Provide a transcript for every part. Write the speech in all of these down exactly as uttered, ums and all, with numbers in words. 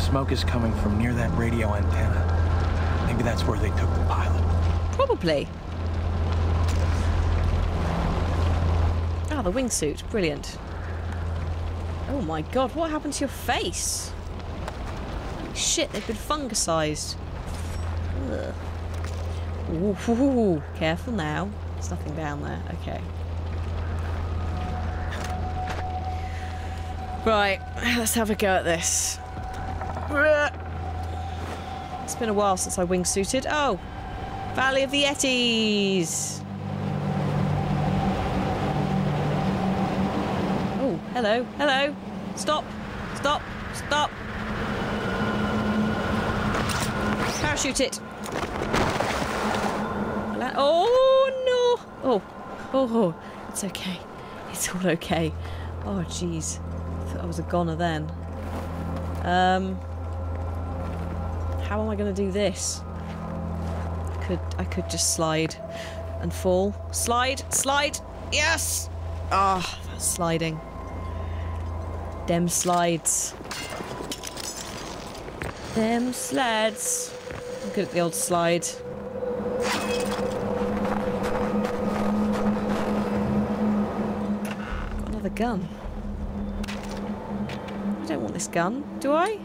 The smoke is coming from near that radio antenna. Maybe that's where they took the pilot. Probably. Ah, the wingsuit. Brilliant. Oh my god, what happened to your face? Shit, they've been fungicized. Ugh. Ooh, careful now. There's nothing down there. Okay. Right, let's have a go at this. It's been a while since I wingsuited. Oh! Valley of the Yetis! Oh, hello, hello! Stop! Stop! Stop! Parachute it! Oh no! Oh, oh, it's okay. It's all okay. Oh, jeez. I thought I was a goner then. Um, how am I going to do this? I could, I could just slide and fall. Slide, slide, yes! Ah, oh, that's sliding. Dem slides. Dem slides. I'm good at the old slide. Got another gun. I don't want this gun, do I?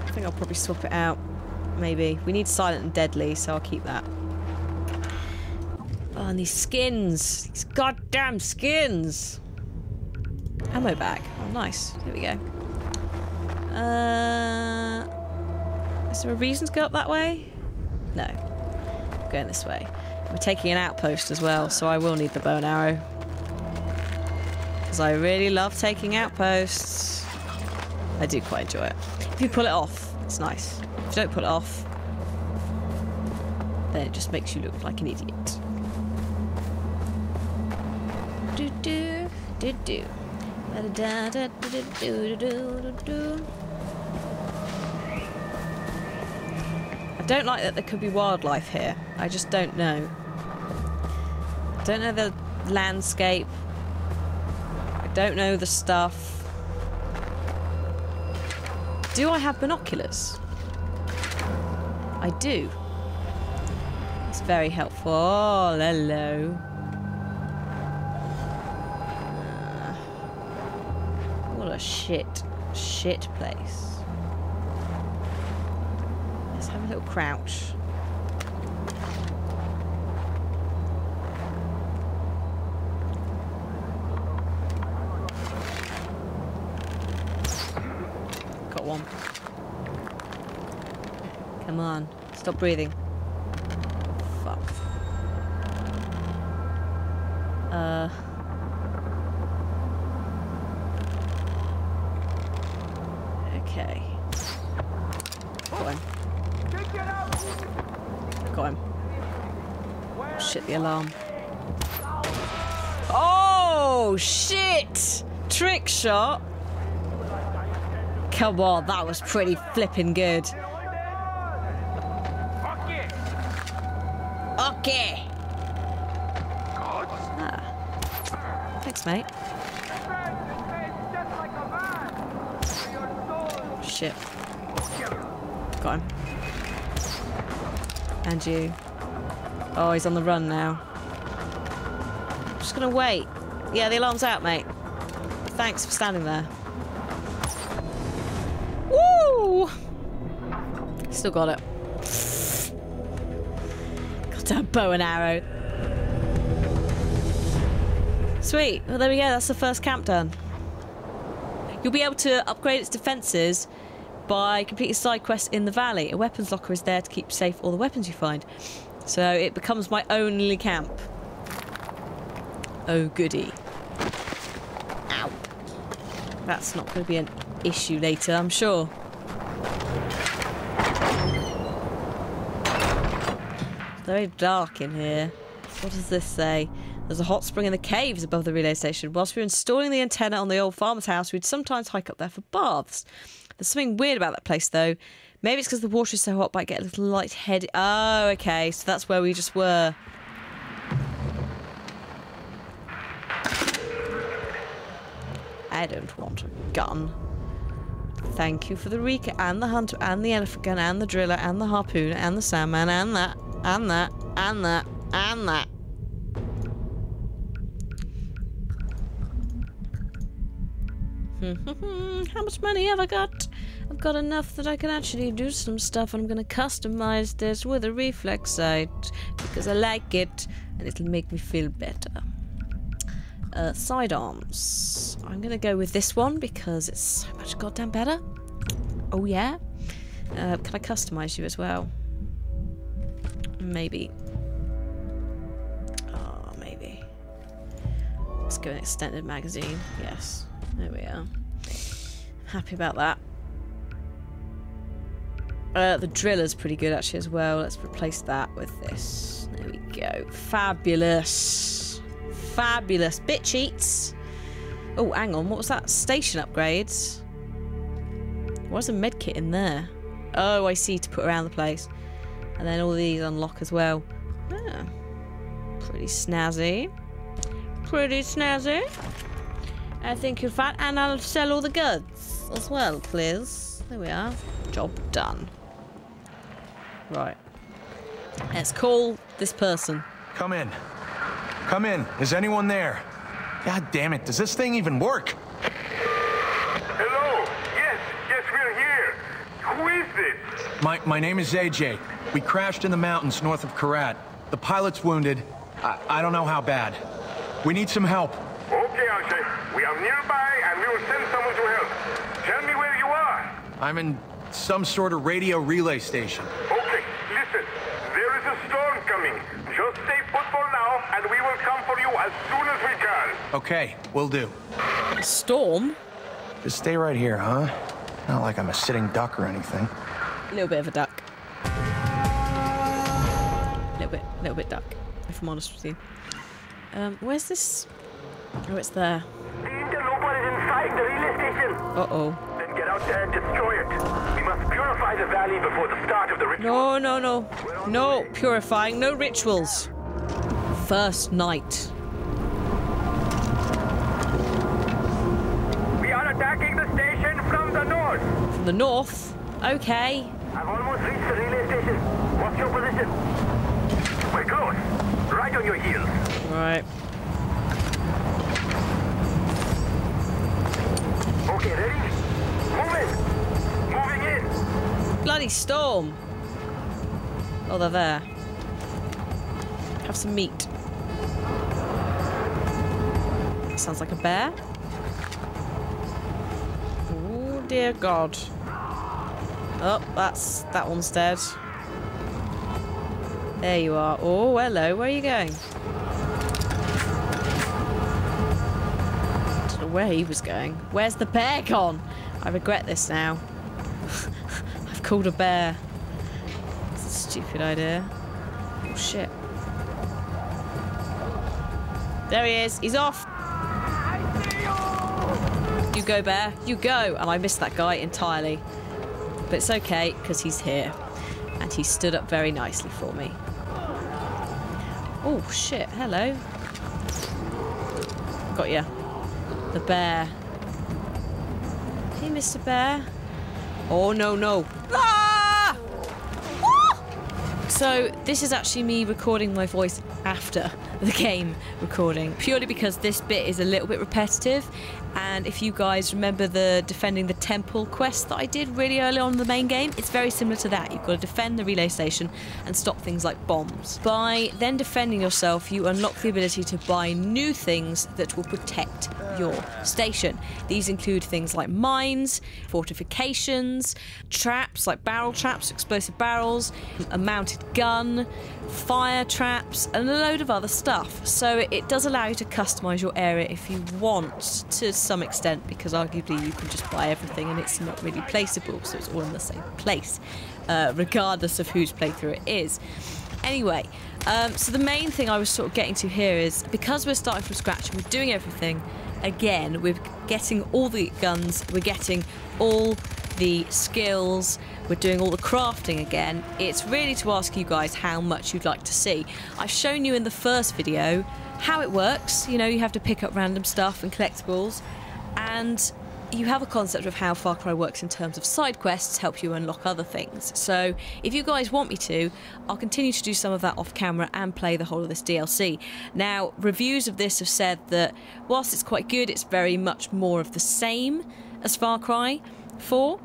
I think I'll probably swap it out. Maybe. We need silent and deadly, so I'll keep that. Oh, and these skins! These goddamn skins! Ammo bag. Oh, nice. There we go. Uh, is there a reason to go up that way? No. I'm going this way. We're taking an outpost as well, so I will need the bow and arrow. Because I really love taking outposts. I do quite enjoy it. If you pull it off, it's nice. If you don't pull it off, then it just makes you look like an idiot. Do-do, do-do. Da-da-da-da-da-do-do-do-do-do. I don't like that there could be wildlife here. I just don't know. I don't know the landscape. I don't know the stuff. Do I have binoculars? I do. It's very helpful. Oh, hello. What a shit, shit place. Let's have a little crouch. Come on, stop breathing. Fuck. Uh. Okay. Got him. Got him. Oh, shit, the alarm. Oh, shit! Trick shot. Come on, that was pretty flipping good. Okay. Ah. Thanks, mate. Shit. Got him. And you. Oh, he's on the run now. I'm just gonna wait. Yeah, the alarm's out, mate. Thanks for standing there. Woo! Still got it. Bow and arrow. Sweet. Well, there we go. That's the first camp done. You'll be able to upgrade its defences by completing side quests in the valley. A weapons locker is there to keep safe all the weapons you find. So it becomes my only camp. Oh, goody. Ow. That's not going to be an issue later, I'm sure. Very dark in here. What does this say? There's a hot spring in the caves above the relay station. Whilst we were installing the antenna on the old farmer's house, we'd sometimes hike up there for baths. There's something weird about that place, though. Maybe it's because the water is so hot, but I get a little lightheaded. Oh, okay. So that's where we just were. I don't want a gun. Thank you for the Reaker and the Hunter and the Elephant Gun and the Driller and the Harpoon and the Sandman and that and that and that and that. How much money have I got? I've got enough that I can actually do some stuff, and I'm going to customize this with a reflex sight because I like it and it'll make me feel better. Uh, sidearms. I'm going to go with this one because it's so much goddamn better. Oh yeah. Uh, can I customize you as well? Maybe. Oh, maybe. Let's go an extended magazine. Yes. There we are. Happy about that. Uh, the driller's pretty good actually as well. Let's replace that with this. There we go. Fabulous. Fabulous. Bit cheats. Oh, hang on. What was that? Station upgrades. Why is a medkit in there? Oh, I see. To put around the place. And then all these unlock as well. Ah, pretty snazzy. Pretty snazzy. I think you're fat, and I'll sell all the goods as well, please. There we are. Job done. Right. Let's call this person. Come in. Come in. Is anyone there? God damn it. Does this thing even work? Hello. Yes. Yes, we're here. Who is this? My, my name is A J. We crashed in the mountains north of Karat. The pilot's wounded. I, I don't know how bad. We need some help. Okay, I'll say. We are nearby, and we will send someone to help. Tell me where you are. I'm in some sort of radio relay station. Okay, listen. There is a storm coming. Just stay put for now, and we will come for you as soon as we can. Okay, will do. A storm? Just stay right here, huh? Not like I'm a sitting duck or anything. A little bit of a duck. A little bit, a little bit duck, if I'm honest with you. Um, where's this? Oh, it's there. The interloper is inside the relay station. Uh-oh. Then get out there and destroy it. We must purify the valley before the start of the ritual. No, no, no. No purifying, no rituals. First night. We are attacking the station from the north. From the north? Okay. I've almost reached the relay station. What's your position? We're close. Right on your heels. Right. Okay, ready? Moving! Moving in! Bloody storm! Oh, they're there. Have some meat. That sounds like a bear. Oh, dear God. Oh, that's... that one's dead. There you are. Oh, hello. Where are you going? Where he was going. Where's the bear gone? I regret this now. I've called a bear. It's a stupid idea. Oh shit. There he is. He's off. I see you. You go, bear. You go. And I missed that guy entirely. But it's okay because he's here. And he stood up very nicely for me. Oh shit. Hello. Got ya. The bear. Hey, Mister Bear. Oh, no, no. Ah! Ah! So, this is actually me recording my voice after the game recording, purely because this bit is a little bit repetitive. And if you guys remember the defending the temple quest that I did really early on in the main game, it's very similar to that. You've got to defend the relay station and stop things like bombs. By then defending yourself, you unlock the ability to buy new things that will protect your station. These include things like mines, fortifications, traps like barrel traps, explosive barrels, a mounted gun, fire traps, and a load of other stuff. So it does allow you to customize your area if you want to some extent, because arguably you can just buy everything and it's not really placeable, so it's all in the same place, uh, regardless of whose playthrough it is. Anyway, um, so the main thing I was sort of getting to here is, because we're starting from scratch and we're doing everything again, we're getting all the guns, we're getting all the skills, we're doing all the crafting again, it's really to ask you guys how much you'd like to see. I've shown you in the first video how it works, you know, you have to pick up random stuff and collectibles, And you have a concept of how Far Cry works in terms of side quests help you unlock other things. So if you guys want me to, I'll continue to do some of that off camera and play the whole of this D L C. Now, reviews of this have said that whilst it's quite good, it's very much more of the same as Far Cry four.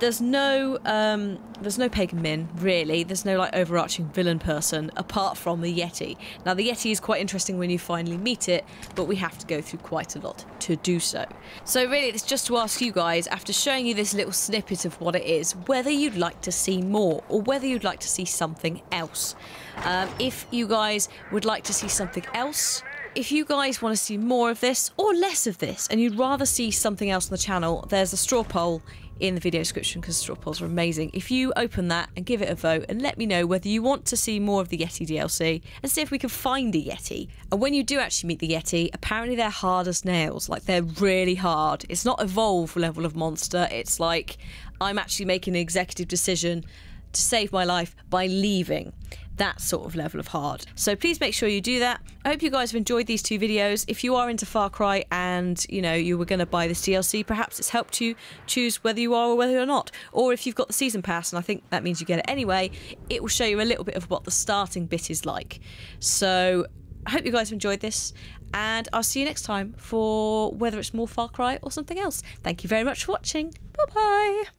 There's no, um, there's no Pagan Min, really. There's no, like, overarching villain person, apart from the Yeti. Now, the Yeti is quite interesting when you finally meet it, but we have to go through quite a lot to do so. So, really, it's just to ask you guys, after showing you this little snippet of what it is, whether you'd like to see more, or whether you'd like to see something else. Um, if you guys would like to see something else, if you guys want to see more of this, or less of this, and you'd rather see something else on the channel, there's a straw poll in the video description, because straw polls are amazing. If you open that and give it a vote and let me know whether you want to see more of the Yeti D L C and see if we can find a Yeti. And when you do actually meet the Yeti, apparently they're hard as nails. Like, they're really hard. It's not evolve level of monster. It's like, I'm actually making an executive decision to save my life by leaving. That sort of level of hard. So please make sure you do that. I hope you guys have enjoyed these two videos. If you are into Far Cry and, you know, you were going to buy this D L C, perhaps it's helped you choose whether you are or whether you're not. Or if you've got the season pass, and I think that means you get it anyway, it will show you a little bit of what the starting bit is like. So I hope you guys have enjoyed this, and I'll see you next time for whether it's more Far Cry or something else. Thank you very much for watching. Bye-bye.